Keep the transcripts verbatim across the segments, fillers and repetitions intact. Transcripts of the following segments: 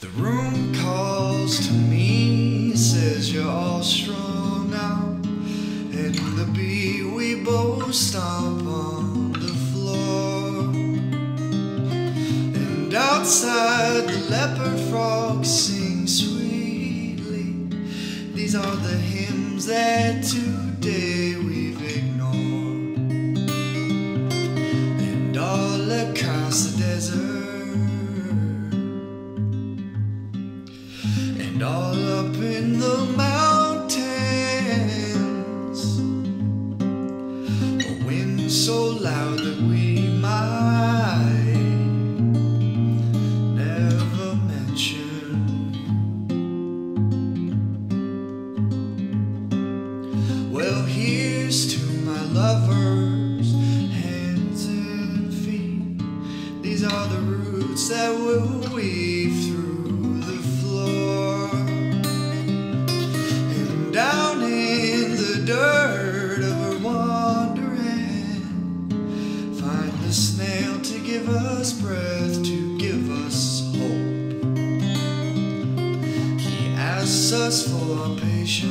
The room calls to me, says you're all strung out, and the beat we both stomp on the floor. And outside the leopard frog sings sweetly. These are the hymns that today we've ignored. And all across the desert, and all up in the mountains, a wind so loud that we might never mention. Well, here's to my lovers, hands and feet. These are the roots that will weave through. Snail to give us breath, to give us hope. He asks us for patience.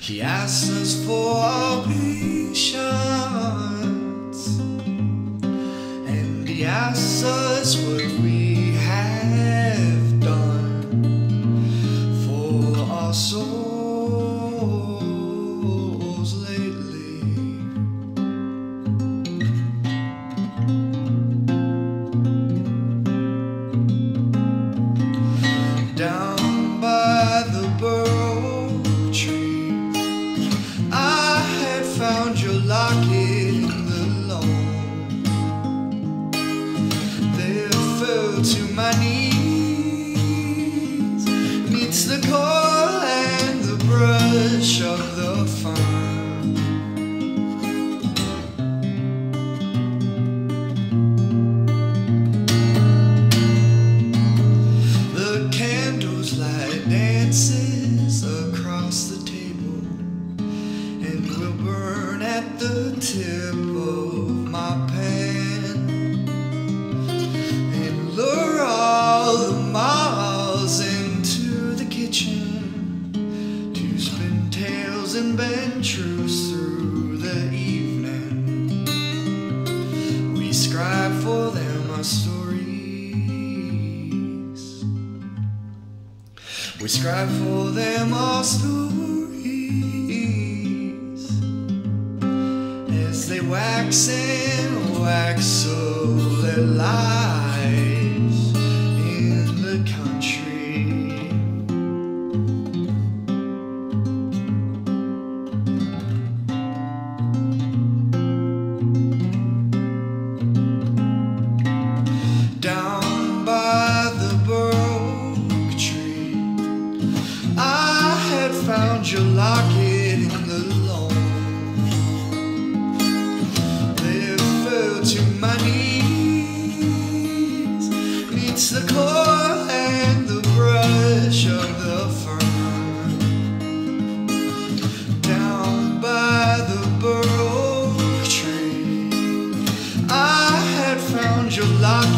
He asks us for our patience. And he asks us what we have done for our souls lately. Locket alone, there fell to my knees, meets the call and the brush of the fern. The candles light dances across the table, and we'll burn at the tip of my pen, and lure all the miles into the kitchen to spin tales and bend truths through the evening. We scribe for them our stories. We scribe for them our stories. They wax and wax, so their lives in the country. Down by the broke tree, I had found your locket in the lawn. To my knees meets the core and the brush of the fern. Down by the burrow tree, I had found your locket.